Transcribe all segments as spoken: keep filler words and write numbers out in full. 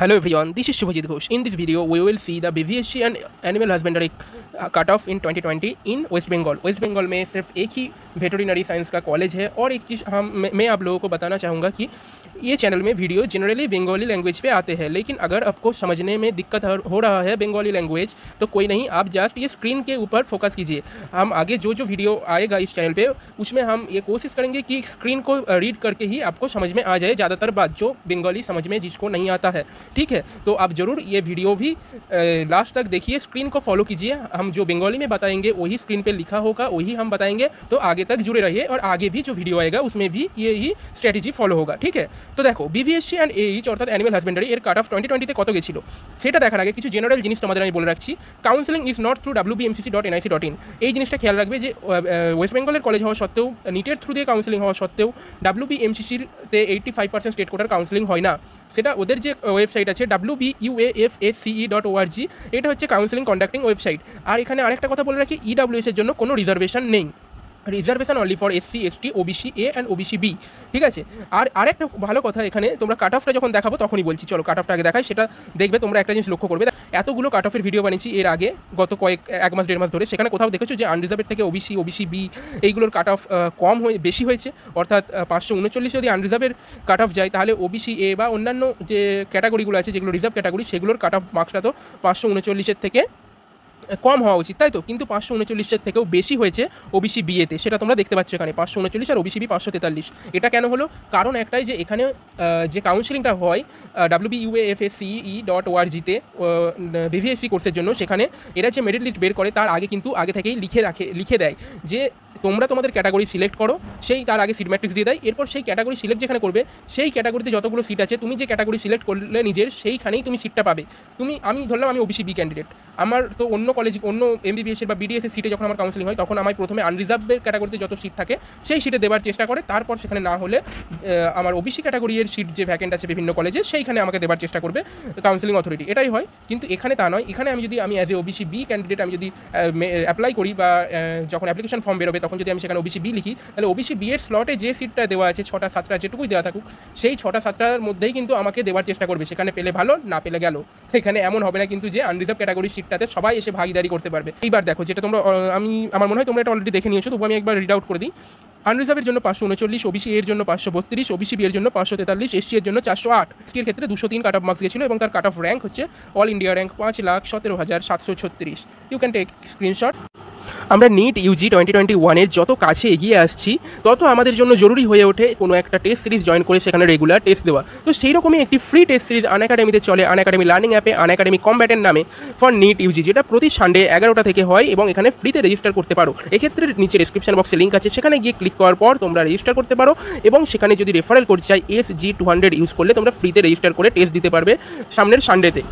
Hello everyone, this is Subhojit Ghosh. In this video, we will see the B V S C and animal husbandry cutoff in twenty twenty in West Bengal. West Bengal में सिर्फ एक ही veterinary science का college है और एक चीज़ हम मैं आप लोगों को बताना चाहूँगा कि ये चैनल में वीडियो जनरली बंगाली लैंग्वेज पे आते हैं, लेकिन अगर आपको समझने में दिक्कत हो रहा है बंगाली लैंग्वेज तो कोई नहीं, आप जस्ट ये स्क्रीन के ऊपर फोकस कीजिए। हम आगे जो जो वीडियो आएगा इस चैनल पर उसमें हम ये कोशिश करेंगे कि स्क्रीन को रीड करके ही आपको समझ में आ जाए ज़्यादातर बात जो बंगाली समझ में जिसको नहीं आता है, ठीक है। तो आप ज़रूर ये वीडियो भी लास्ट तक देखिए, स्क्रीन को फॉलो कीजिए। हम जो बंगाली में बताएंगे वही स्क्रीन पे लिखा होगा, वही हम बताएंगे, तो आगे तक जुड़े रहिए और आगे भी जो वीडियो आएगा उसमें भी यही स्ट्रैटेजी फॉलो होगा, ठीक है। तो देखो बीवीएससी एंड एएच অর্থাৎ অ্যানিমাল হাজবেন্ডারি এর কাট অফ টোয়েন্টি টোয়েন্টি তে কত গেছিল সেটা দেখার আগে কিছু জেনারেল জিনিস তোমাদের আমি বলে রাখছি। Counselling is not through W B M C C dot N I C dot in, এই জিনিসটা খেয়াল রাখবে যে ওয়েস্ট বেঙ্গলের কলেজ হওয়া সত্ত্বেও নিটের থ্রু দিয়ে কাউন্সেলিং হওয়া সত্ত্বেও W B M C C তে পঁচাশি পার্সেন্ট স্টেট কোটার কাউন্সেলিং হয় না। সেটা ওদের যে ওয়েবসাইট আছে W B U A F A C E dot O R G, এটা হচ্ছে কাউন্সেলিং কন্ডাক্টিং ওয়েবসাইট। আর এখানে আরেকটা কথা বলে রাখি, ইডাব্লিউএস এর জন্য কোনো রিজার্ভেশন নেই, reservation only for SC ST OBC A and OBC B, ঠিক আছে। আর আরেকটা ভালো কথা এখানে তোমরা কাট অফটা যখন দেখাবো তখনই বলছি, চলো কাট অফটা আগে দেখাই। সেটা দেখবে তোমরা একটা জিনিস লক্ষ্য করবে, এতগুলো কাট অফের ভিডিও বানিয়েছি এর আগে গত কয়েক এক মাস দেড় মাস ধরে, সেখানে কোথাও দেখেছো যে আনরিজার্ভেড থেকে ওবিসি ওবিসি বি এইগুলোর কাট অফ কম হয়ে বেশি হয়েছে, অর্থাৎ পাঁচশো উনচল্লিশ যদি আনরিজার্ভের কাট অফ যায় তাহলে ওবিসি এ বা অন্যান্য যে ক্যাটাগরিগুলো আছে যেগুলো রিজার্ভ ক্যাটাগরি সেগুলোর কাট অফ মার্কসটা তো পাঁচশো উনচল্লিশের থেকে কম হওয়া উচিত, তাই তো, কিন্তু পাঁচশো উনচল্লিশের থেকেও বেশি হয়েছে ওবিসি বিএতে, সেটা তোমরা দেখতে পাচ্ছ এখানে পাঁচশো উনচল্লিশ আর ওবিসি বি পাঁচশো তেতাল্লিশ। এটা কেন হলো? কারণ একটাই যে এখানে যে কাউন্সিলিংটা হয় W B U A F A C E dot O R জিতে বিভিএসসি কোর্সের জন্য, সেখানে এরা যে মেরিট লিস্ট বের করে তার আগে কিন্তু আগে থেকেই লিখে রাখে লিখে দেয় যে তোমরা তোমাদের ক্যাটাগরি সিলেক্ট করো, সেই তার আগে সিট ম্যাট্রিক্স দিয়ে দেয়। এরপর সেই ক্যাটাগরি সিলেক্ট যেখানে করবে সেই ক্যাটাগরিতে যতগুলো সিট আছে তুমি যে ক্যাটাগরি সিলেক্ট করলে নিজের সেইখানেই তুমি সিটটা পাবে। তুমি আমি ধরলাম আমি ওবিসি বি ক্যান্ডিডেট, আমার তো অন্য কলেজ অন্য এমবিবিএস বা বিডিএসের সিটে যখন আমার কাউন্সেলিং হয় তখন আমি প্রথমে আনরিজার্ভের ক্যাটাগরিতে যত সিট থাকে সেই সিটে দেওয়ার চেষ্টা করে, তারপর সেখানে না হলে আমার ওবিসি ক্যাটাগরির সিট যে ভ্যাকেন্ট আছে বিভিন্ন কলেজে সেইখানে আমাকে দেওয়ার চেষ্টা করবে কাউন্সেলিং অথরিটি, এটাই হয়। কিন্তু এখানে তা নয়, এখানে আমি যদি আমি as a OBC B candidate আমি যদি অ্যাপ্লাই করি বা যখন অ্যাপ্লিকেশন ফর্ম বেরোবে তখন যদি আমি সেখানে ওবিসি বি লিখি তাহলে ওবিসি বি এর স্লটে যে সিটটা দেওয়া আছে ছটা সাতটা যেটুকুই দেওয়া থাকুক সেই ছটা সাতটার মধ্যেই কিন্তু আমাকে দেওয়ার চেষ্টা করবে, সেখানে পেলে ভালো না পেলে গেল। এখানে এমন হবে না কিন্তু যে আনরিজার্ভ ক্যাটাগরির সিটটাতে সবাই এসে ভাগিদারি করতে পারবে। এইবার দেখো যেটা তোমরা আমি আমার মনে হয় তোমরা এটা অলরেডি দেখে নিয়েছো, তবু আমি একবার রিড আউট করে দিই। আনরিজার্ভের জন্য পাঁচশো উনচল্লিশ, ওবিসি এর জন্য পাঁচশো বত্রিশ, ওবিসি বি এর জন্য পাঁচশো তেতাল্লিশ, এসসি এর জন্য চারশো আট। এসটির ক্ষেত্রে দুশো তিন কাট অফ মার্কস গিয়েছিল এবং তার কাট অফ র্যাঙ্ক হচ্ছে অল ইন্ডিয়া র্যাঙ্ক পাঁচ লাখ সতেরো হাজার সাতশো ছত্রিশ। You can take screenshot. আমরা নিট ইউজি টোয়েন্টি টোয়েন্টি ওয়ানের যত কাছে এগিয়ে আসছি তত আমাদের জন্য জরুরি হয়ে ওঠে কোনো একটা টেস্ট সিরিজ জয়েন করে সেখানে রেগুলার টেস্ট দেওয়া। তো সেই রকমই একটি ফ্রি টেস্ট সিরিজ আনএকাডেমিতে চলে, আনএকাডেমি লার্নিং অ্যাপে, আনএকাডেমি কম্ব্যাটেন্ট নামে ফর নিট ইউজি, যেটা প্রতি সানডে এগারোটা থেকে হয় এবং এখানে ফ্রিতে রেজিস্টার করতে পারো। এক্ষেত্রে নিচে ডিসক্রিপশন বক্সে লিঙ্ক আছে, সেখানে গিয়ে ক্লিক করার পর তোমরা রেজিস্টার করতে পারো এবং সেখানে যদি রেফারেল কোড চাই S G two hundred use করলে তোমরা ফ্রিতে রেজিস্টার করে টেস্ট দিতে পারবে সামনের সানডেতে।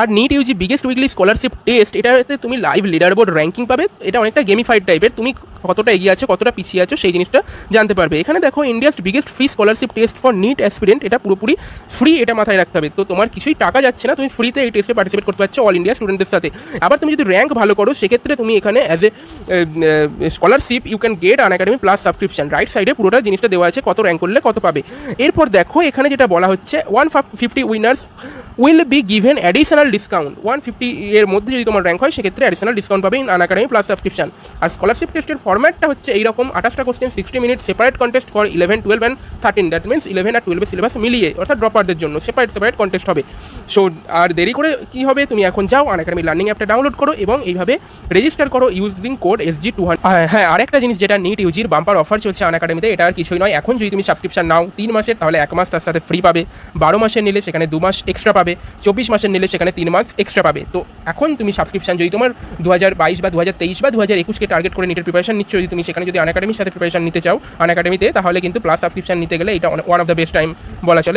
আর NEET UG biggest weekly scholarship test, এটাতে তুমি লাইভ লিডার বোর্ড র্যাঙ্কিং পাবে, এটা অনেকটা গেমিফাইড টাইপের, তুমি কতটা এগিয়ে আছো কতটা পিছিয়ে আছো সেই জিনিসটা জানতে পারবে। এখানে দেখো India's biggest free scholarship test for NEET aspirant, এটা পুরোপুরি ফ্রি, এটা মাথায় রাখতে হবে। তো তোমার কিছুই টাকা যাচ্ছে না, তুমি ফ্রিতে এই টেস্টে পার্টিসিপেট করতে পারছো অল ইন্ডিয়া স্টুডেন্টদের সাথে। আবার তুমি যদি র্যাঙ্ক ভালো করো সেক্ষেত্রে তুমি এখানে as a scholarship you can get Unacademy plus subscription, right সাইডে পুরোটা জিনিসটা দেওয়া আছে কত র্যাঙ্ক করলে কত পাবে। এরপর দেখো এখানে যেটা বলা হচ্ছে one fifty winners will be given additional discount, one fifty এর মধ্যে যদি তোমার র্যাঙ্ক হয় সেক্ষেত্রে অ্যাডিশনাল ডিসকাউন্ট পাবে আনএকাডেমি প্লাস সাবস্ক্রিপশন। আর স্কলারশিপ টেস্টের ফর্ম্যাটটা হচ্ছে এইরকম আঠাশটা question sixty minute separate contest for eleven twelve and thirteen, that means eleven আর টুয়েলভের সিলেবাস মিলিয়ে, অর্থাৎ ড্রপারদের জন্য সেপারেট সেপারেট কন্টেস্ট হবে। সো আর দেরি করে কী হবে, তুমি এখন যাও আনএকাডেমি লার্নিং অ্যাপটা ডাউনলোড করো এবং এইভাবে রেজিস্টার করো using code SG two hundred. হ্যাঁ আরেকটা জিনিস যেটা নিট ইউজির বাম্পার অফার চলছে আনএকাডেমিতে, এটা আর কিছুই নয়, এখন যদি তুমি সাবস্ক্রিপশন নাও তিন মাসের তাহলে এক মাস তার সাথে ফ্রি পাবে, বারো মাসের নিলে সেখানে দু মাস এক্সট্রা পাবে, চব্বিশ মাসের নিলে সেখানে তিন মাস এক্সট্রা পাবে। তো এখন তুমি সাবস্ক্রিপশন যদি তোমার দু হাজার বাইশ বা দু হাজার তেইশ বা দু হাজার একুশকে টার্গেট করে নিটের প্রিপারেশন নিচ্ছ, যদি তুমি সেখানে যদি আনএকাডেমির সাথে প্রিপারেশন নিতে চাও আনএকাডেমিতে, তাহলে কিন্তু প্লাস সাবস্ক্রিপশন নিতে গেলে এটা one of the best time বলা চলে।